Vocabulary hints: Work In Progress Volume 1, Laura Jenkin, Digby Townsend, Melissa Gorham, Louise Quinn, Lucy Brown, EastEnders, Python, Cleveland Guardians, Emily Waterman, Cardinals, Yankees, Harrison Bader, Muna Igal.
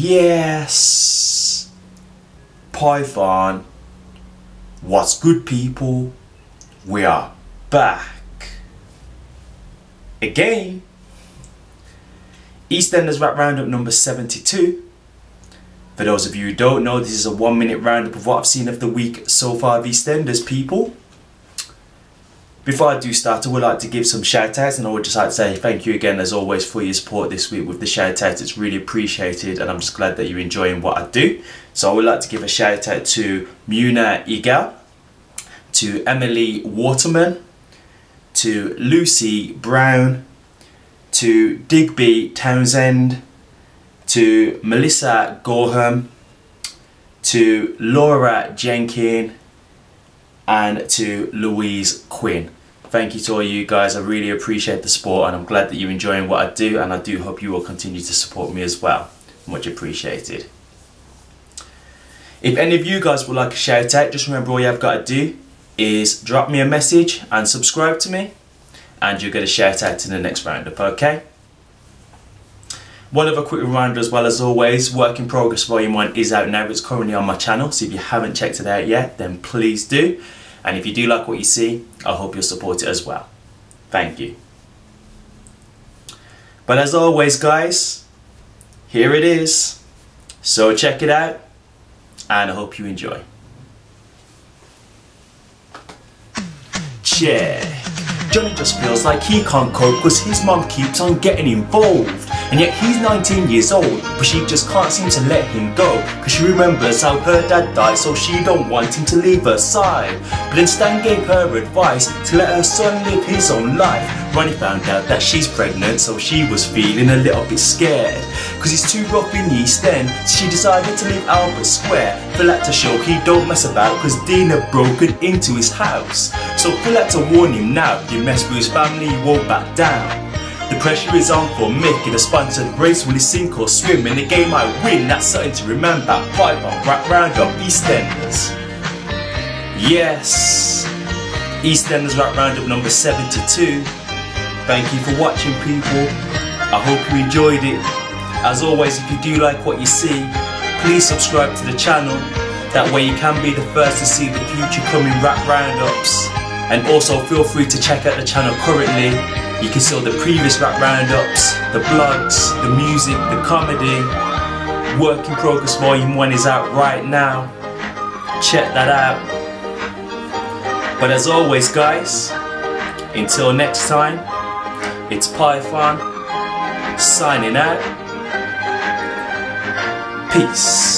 Yes! Python. What's good, people? We are back again. EastEnders wrap roundup number 72. For those of you who don't know, this is a 1 minute roundup of what I've seen of the week so far of EastEnders, people. Before I do start, I would like to give some shout outs, and I would just like to say thank you again as always for your support this week with the shout outs. It's really appreciated and I'm just glad that you're enjoying what I do. So I would like to give a shout out to Muna Igal, to Emily Waterman, to Lucy Brown, to Digby Townsend, to Melissa Gorham, to Laura Jenkin, and to Louise Quinn. Thank you to all you guys. I really appreciate the support and I'm glad that you're enjoying what I do, and I do hope you will continue to support me as well. Much appreciated. If any of you guys would like a shout out, just remember all you have got to do is drop me a message and subscribe to me, and you'll get a shout out in the next roundup, okay? One other quick reminder as well, as always, Work In Progress Volume 1 is out now. It's currently on my channel, so if you haven't checked it out yet, then please do. And if you do like what you see, I hope you'll support it as well. Thank you. But as always, guys, here it is. So check it out, and I hope you enjoy. Cheers. Johnny just feels like he can't cope cause his mum keeps on getting involved, and yet he's 19 years old but she just can't seem to let him go, cause she remembers how her dad died, so she don't want him to leave her side. But then Stan gave her advice to let her son live his own life. Ronnie found out that she's pregnant, so she was feeling a little bit scared, cause it's too rough in the East End, so she decided to leave Albert Square. Phil had to show he don't mess about cause Dean had broken into his house, so Phil had to warn him now, mess with his family, he won't back down. The pressure is on for Mick in a sponsored race. Will he sink or swim? In the game I win, that's something to remember. Python wrap round up EastEnders. Yes, EastEnders wrap round up number 72. Thank you for watching, people. I hope you enjoyed it. As always, if you do like what you see, please subscribe to the channel. That way you can be the first to see the future coming wrap roundups. And also feel free to check out the channel currently. You can see all the previous rap roundups, the blogs, the music, the comedy. Work In Progress Volume 1 is out right now. Check that out. But as always, guys, until next time, it's Python signing out. Peace.